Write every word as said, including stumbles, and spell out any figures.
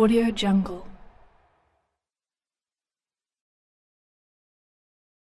AudioJungle.